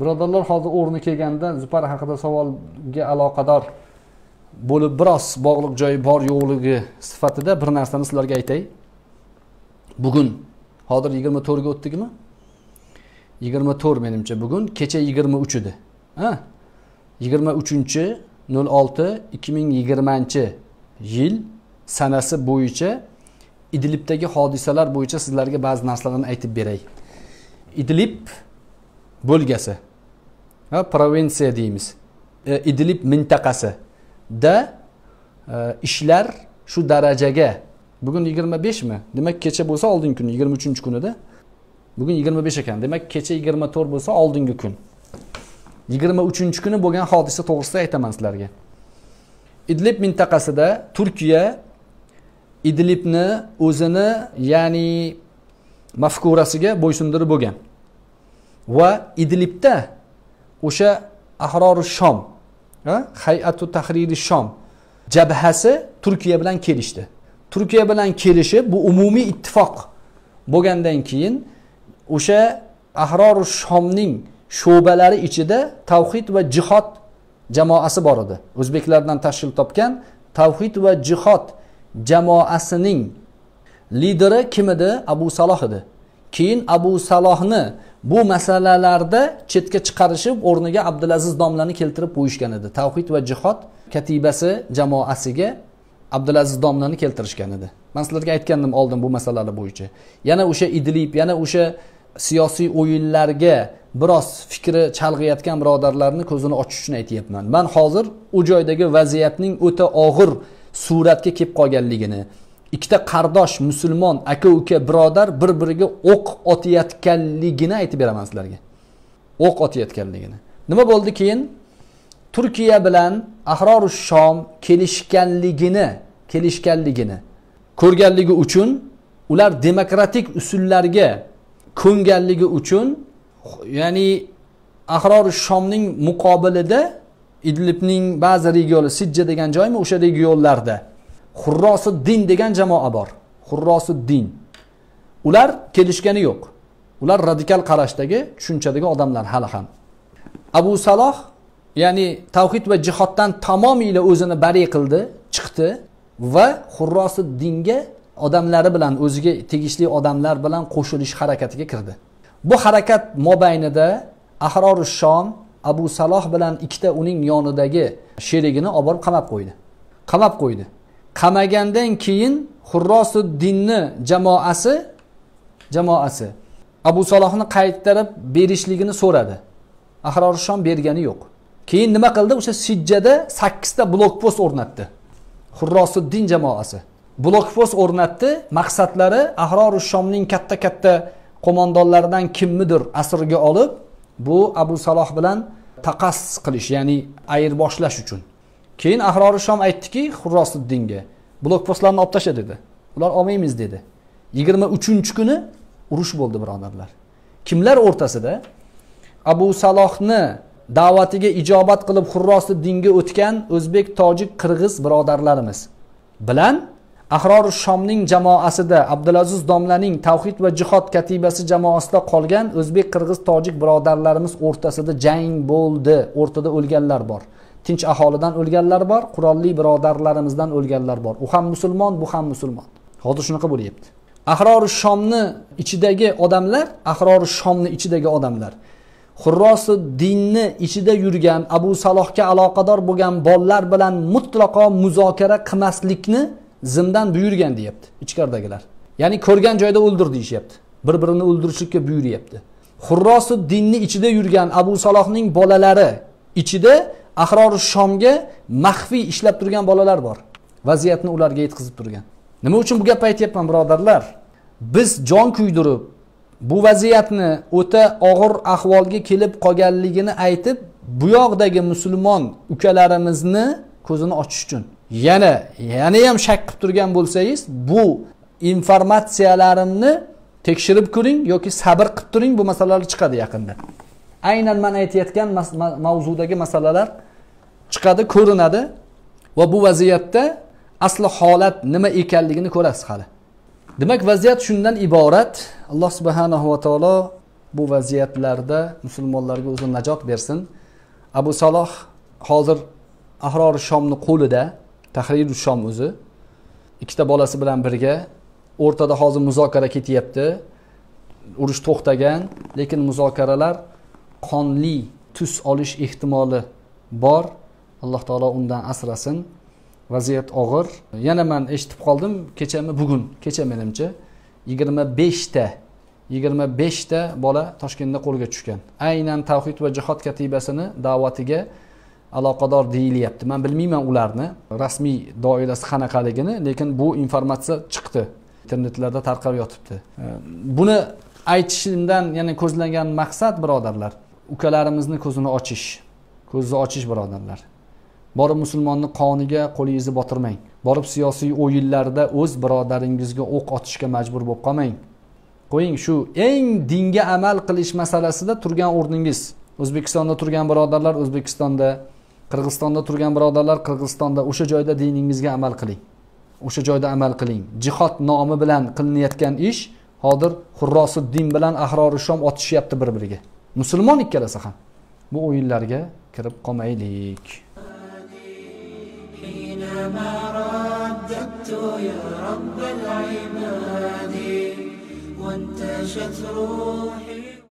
Birodarlar, hozir o'rni kelganda Zipar haqida savolga aloqador bo'lib biroz bog'liq joyi bor yo'qligi sifatida bir narsani sizlarga aytay. Bugun hozir 24 ga o'tdikmi? 24 menimcha bugun, kecha 23 edi. Ha? 23/06/2020 yil sanasi bo'yicha Idlibdagi hodisalar bo'yicha sizlarga ba'zi narsalarni aytib beray. Idlib bölgesi, provinsiya deymiz, Idlib mintaqasi da işler şu derecege, bugün 25 mi? Demek keçe bo'lsa oldingi kuni 23 kunida, bugün 25 ekan, demek keçe 24 bo'lsa oldingi kun 23 kuni bo'lgan hodisa to'g'risida aytaman sizlarga. Idlib mintaqasida Turkiya Idlibni o'zini, ya'ni mafkurasiga bo'ysundirib bo'lgan. Ve İdlib'de o'sha Ahrar ash-Sham, Hayat-ı Tahrir-ı Şam cebhesi Türkiye bilen kelişti. Türkiye bilen kelişi bu umumi ittifak bo'lgandan keyin o'sha Ahrar ash-Shamning şubeleri içinde Tavhid va Jihod jamoasi bor edi. O'zbeklardan tashkil topgan Tavhid va Jihod jamoasining lideri kim edi? Abu Salah edi. Keyin Abu Salah'ni bu meselelarda çetke çıkarışıp o'rniga Abdülaziz Domla'nı keltirip qo'yishgan edi. Tavhid va Jihod katibasi jamoasiga Abdülaziz Domla'nı keltirishgan edi. Ben sizlarga aytgandim oldin bu meseleler bo'yicha. Yana o'sha Idlib, yana o'sha siyasi o'yinlarga biroz fikri chalg'iyotgan birodarlarni ko'zini ochish uchun aytayapman. Ben hozir o joydagi vaziyatning o'ta og'ir suratga kelib qolganligini, ikkita qardosh musulmon aka-uka birodar bir-biriga o'q otayotganligini aytib beraman sizlarga. O'q otayotganligini. Nima bo'ldi keyin? Turkiya bilan Ahrar ash-Sham kelishganligini ko'rganligi uchun, ular demokratik usullarga ko'nganligi uchun, ya'ni Ahrar ash-Shamning muqobilida Idlibning ba'zi regioni, Sijja degan joymi, o'sha regionlarda Hurras ad-Din degan jamoa bor. Hurras ad-Din. Ular kelishgani yo'q. Ular radikal qarashdagi, tushuncadagi odamlar hali ham. Abu Salah, ya'ni Tavhid va Jihoddan tamomila o'zini bari qildi, chiqdi va Hurras ad-Dinga odamlari bilan, o'ziga tegishli odamlar bilan qo'shilish harakatiga kirdi. Bu harakat mobaynida Ahrar ash-Sham Abu Salah bilan ikkita uning yonidagi sherigini olib borib qamab qo'ydi. Qamagandan keyin Hurras ad-Dinni jamoasi Abu Salohni qaytarib berishligini so'radi. Ahrar ash-Sham bergani yo'q. Keyin nima qildi? O'sha Sijjada 8 ta blokpost o'rnatdi. Hurras ad-Din jamoasi blokpost o'rnatdi. Maqsadlari Ahrar ash-Shamning katta-katta qo'mondonlaridan kimmidir asirga olib, bu Abu Salah bilan taqassus qilish, ya'ni ayirboshlash uchun. Keyin Ahrar ash-Sham aytdiki, Hurras ad-Dinga blokpostlarni olib tasha dedi. Ular olmaymiz dedi. 23 kuni urush bo'ldi birodarlar. Kimlar o'rtasida? Abu Salohni da'vatiga ijobat qilib Hurras ad-Dinga o'tgan o'zbek, tojik, qirg'iz birodarlarimiz bilan Ahrar ash-Shamning jamoasida Abdulaziz Domlaning Tavhid va Jihod katibasi jamoasida qolgan o'zbek, qirg'iz, tojik birodarlarimiz o'rtasida jang bo'ldi. O'rtada o'lganlar bor. Tinch aholidan o'lganlar bor, qurolli birodarlarimizdan o'lganlar bor. U ham musulmon, bu ham musulmon. Hozir shunaqa bo'lyapti. Ahrar ash-Shamni ichidagi odamlar, Ahrar ash-Shamni ichidagi odamlar Hurras ad-Dinni ichida yurgan, Abu Salohga aloqador bo'lgan bollar bilan mutlaqo muzokara qilmaslikni zimdan buyurgan deyapti ichkaridagilar. Ya'ni ko'rgan joyda o'ldir deyapti. Bir-birini o'ldirishga buyuryapti. Hurras ad-Dinni ichida yurgan Abu Salohning bolalari ichida Ahrar ash-Shamga maxfiy ishlab turgan bolalar bor. Vaziyatni ularga yetkazib turgan. Nima uchun bu gapni aytayapman birodarlar? Biz jon kuydirib bu vaziyatni o'ta og'ir ahvolga kelib qolganligini aytib, bu yoqdagi musulmon ukalarimizni ko'zini ochish uchun yana ham shak qilib turgan bo'lsangiz, bu informatsiyalarimni tekshirib ko'ring yoki sabr qilib turing, bu masalalar chiqadi yaqinda. Aynan men aytayotgan mavzudagi masalalar chiqadi, ko'rinadi va bu vaziyatda asli holat nima ekanligini ko'rasiz hali. Demak, vaziyat shundan iborat. Alloh subhanahu va taolo bu vaziyetlarda musulmonlarga o'zi najot bersin. Abu Salah hozir Ahrar ash-Shamni qo'lida, Tahrir ash-Sham o'zi. İkkita bolasi bilan birga o'rtada hozir muzokara ketyapti. Urush to'xtagan, lekin muzokaralar qonli tus olish ehtimoli bor. Alloh taolo undan asrasin. Vaziyat og'ir. Yana men eshitib qoldim, kechami bugun, kecha menimcha 25ta bola Toshkentda qo'lga tushgan. Aynan Tavhid va Jihod katibasini da'vatiga aloqador deyilyapti. Men bilmayman ularni rasmiy doirasi qanaqaligini, lekin bu informatsiya chiqdi. İnternetlarda tarqalib yotibdi. Buni aytishimdan yana ko'zlangan maqsad birodarlar, ukalarimizni ko'zini ochish, ko'zni ochish birodarlar. Borib musulmonni qoniga qo'lingizni botirmang. Borib siyosiy o'yinlarda o'z birodaringizga o'q otishga majbur bo'lib qolmang. Qo'ying shu eng dinga amal qilish masalasida turgan o'rningiz. O'zbekistonda turgan birodarlar O'zbekistonda, Qirg'izistonda turgan birodarlar Qirg'izistonda, o'sha joyda diningizga amal qiling. O'sha joyda amal qiling. Jihod nomi bilan qilinayotgan ish hozir Hurras ad-Din bilan Ahrar ash-Sham otishyapti bir-biriga. Musulmon ikkalasi ham bu o'yinlarga kirib qolmaylik.